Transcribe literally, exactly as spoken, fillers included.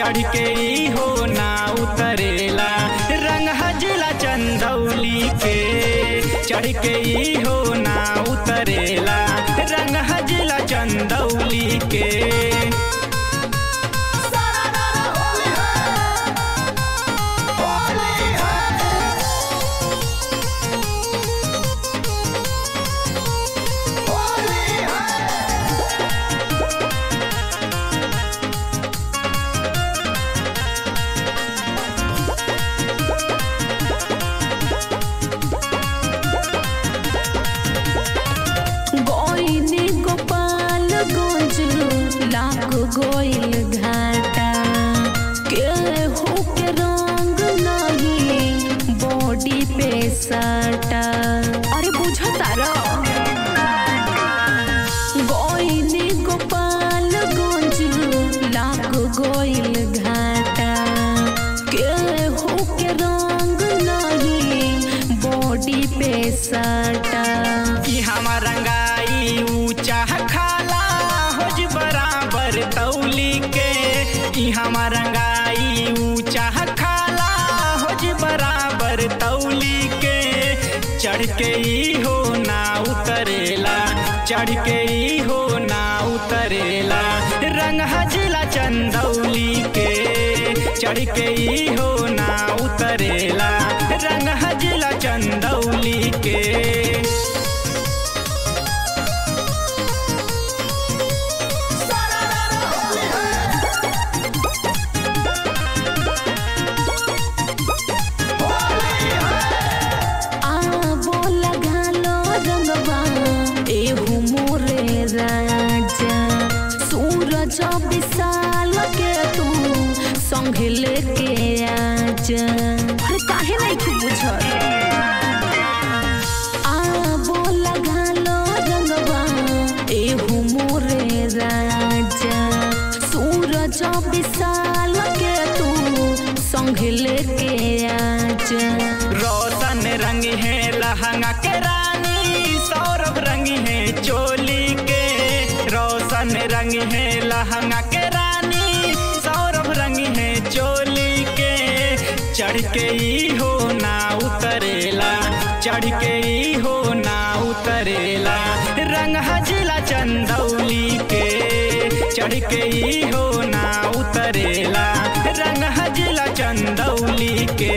चढ़ के ई हो ना उतरेला, रंग हजला चंदौली के चढ़ के ई हो ना उतरेला, रंग हजला चंदौली के। गोइल घाटा केहू के रंग नहीं बॉडी पे साटा, अरे बुझो तारा गोइल गोपाल गंजलू लाख गोइल घाटा केहू के रंग नहीं बॉडी पे साटा, कि हमार रंगाई ऊंचा खाला होज बराबर तौली के, कि हमार रंगाई ऊंचा खाला होज बराबर तौली के, चढ़ के ई हो ना उतरेला, चढ़ के ई हो ना उतरेला, रंग हजला चंदौली के, चढ़ के ई हो ना उतरेला, रंग हजला चंदौली के। विशाल के तू संग लेके आजा, अरे काहे नहीं बुझल आ बोला घालो रंगवा एहू मोरे राजा, सूरज विशाल के तू संग लेके आजा, रोशन रंग है लहंगा के रानी सौरभ रंग है चोली के, रोशन रंग है लहंगा के रानी सौरभ रंग है चोली के, चढ़ के ई हो ना उतरेला, चढ़ के ई हो ना उतरेला, रंग हजला चंदौली के, चढ़ के ई हो ना उतरेला, रंग हजला चंदौली के।